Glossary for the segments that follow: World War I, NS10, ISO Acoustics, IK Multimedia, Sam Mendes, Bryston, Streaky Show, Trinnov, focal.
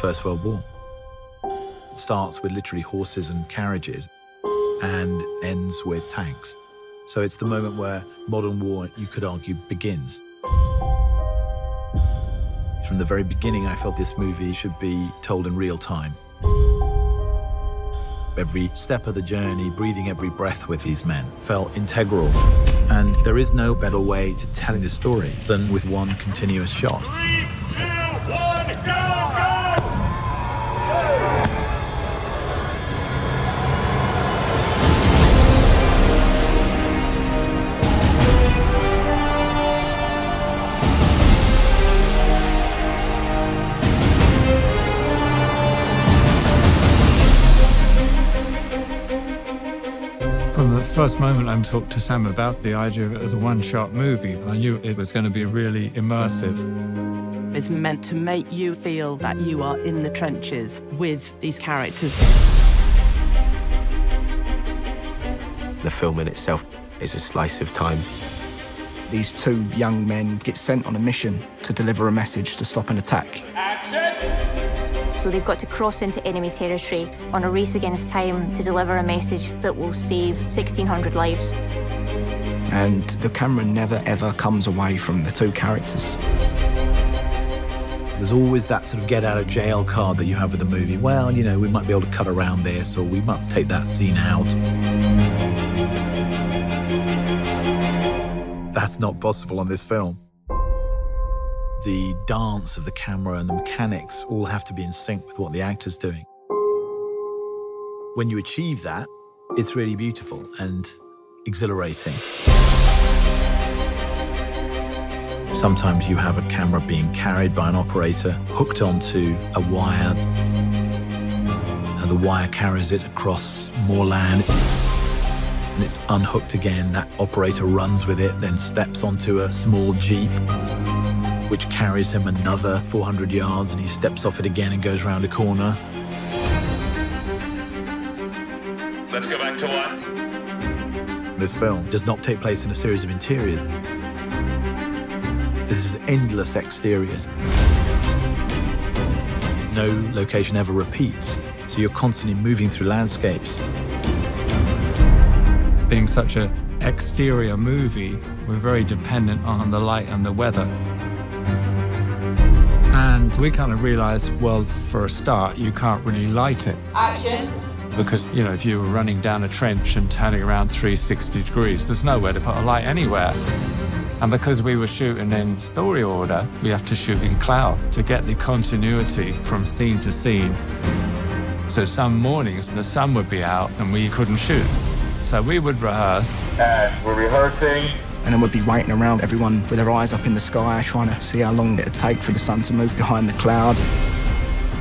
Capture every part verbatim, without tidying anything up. First World War. It starts with literally horses and carriages and ends with tanks. So it's the moment where modern war, you could argue, begins. From the very beginning, I felt this movie should be told in real time. Every step of the journey, breathing every breath with these men, felt integral. And there is no better way to telling the story than with one continuous shot. Three, two, one, go! From the first moment I talked to Sam about the idea of it as a one-shot movie, I knew it was going to be really immersive. It's meant to make you feel that you are in the trenches with these characters. The film in itself is a slice of time. These two young men get sent on a mission to deliver a message to stop an attack. Action! So they've got to cross into enemy territory on a race against time to deliver a message that will save sixteen hundred lives. And the camera never ever comes away from the two characters. There's always that sort of get out of jail card that you have with the movie. Well, you know, we might be able to cut around this, or we might take that scene out. That's not possible on this film. The dance of the camera and the mechanics all have to be in sync with what the actor's doing. When you achieve that, it's really beautiful and exhilarating. Sometimes you have a camera being carried by an operator, hooked onto a wire, and the wire carries it across moorland. And it's unhooked again, that operator runs with it, then steps onto a small jeep, which carries him another four hundred yards, and he steps off it again and goes round a corner. Let's go back to one. This film does not take place in a series of interiors. This is endless exteriors. No location ever repeats, so you're constantly moving through landscapes. Being such an exterior movie, we're very dependent on the light and the weather. And we kind of realized, well, for a start, you can't really light it. Action. Because, you know, if you were running down a trench and turning around three hundred sixty degrees, there's nowhere to put a light anywhere. And because we were shooting in story order, we have to shoot in cloud to get the continuity from scene to scene. So some mornings, the sun would be out and we couldn't shoot. So we would rehearse. And we're rehearsing. And then we'd be waiting around, everyone with their eyes up in the sky, trying to see how long it would take for the sun to move behind the cloud.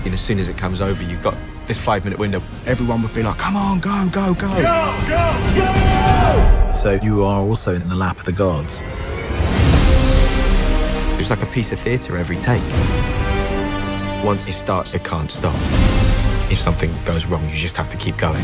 And as soon as it comes over, you've got this five-minute window. Everyone would be like, come on, go, go, go. Go, go, go! So you are also in the lap of the gods. It's like a piece of theatre every take. Once it starts, it can't stop. If something goes wrong, you just have to keep going.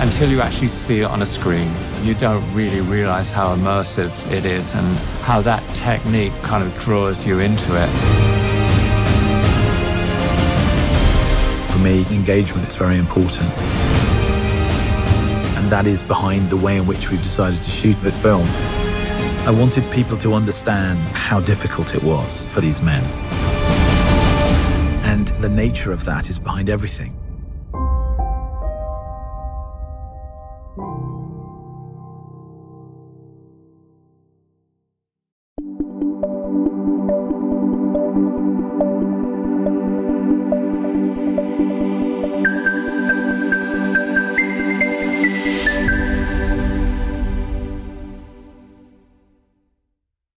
Until you actually see it on a screen, you don't really realize how immersive it is and how that technique kind of draws you into it. For me, engagement is very important. And that is behind the way in which we've decided to shoot this film. I wanted people to understand how difficult it was for these men. And the nature of that is behind everything. Thank you.